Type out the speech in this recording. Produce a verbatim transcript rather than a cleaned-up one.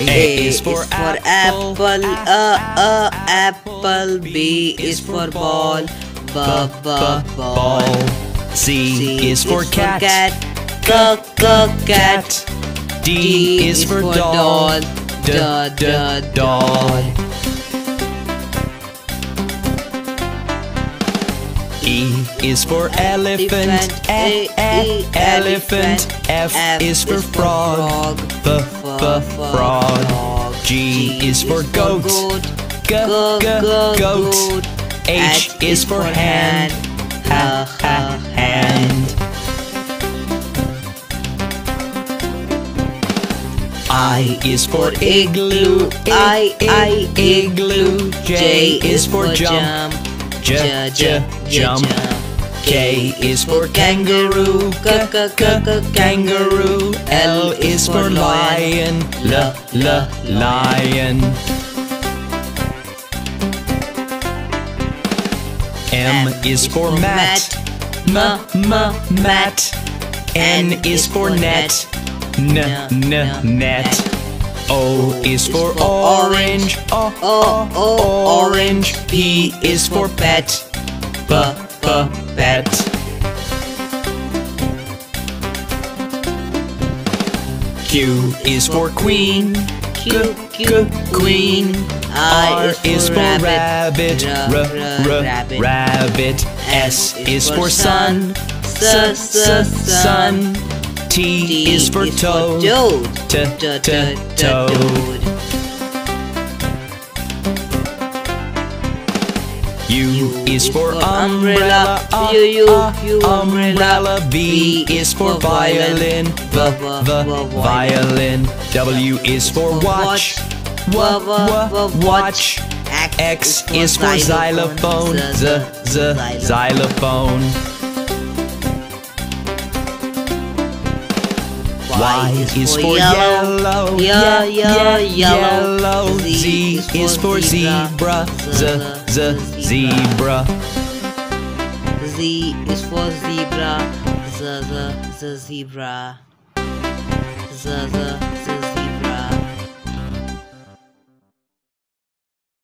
A is for apple, uh, uh, apple. B is for ball, ba, ba, ball. C is for cat, ka, ka, cat. D is for doll, da, da, doll. E is for elephant, e, e, elephant. F is for frog, f, f, frog. G is for goat, g, g, goat. H is for hand, ha, ha, hand. I is for igloo, I, I, igloo. J is for jump, j, j, jump. K is for kangaroo, k, k, k, kangaroo. L is for lion, l, l, lion. M is for mat, m, m, mat. N is for net, n, n, net. O is for orange, o, o, o, orange. P is for pet, p, p, pet. Q is for queen, q, q, queen. R is for rabbit, r, r, rabbit. S is for sun, s, s, sun. T is for toad, t, t, t, toad. U is for umbrella, u, u, umbrella. V is for violin, v, v, violin. W is for watch, w, w, watch. X is for xylophone, z, z, xylophone. Y is for yellow, yeah, yeah, yellow. Z is for zebra, z, z, zebra. Z is for zebra, z, z, zebra, z, z.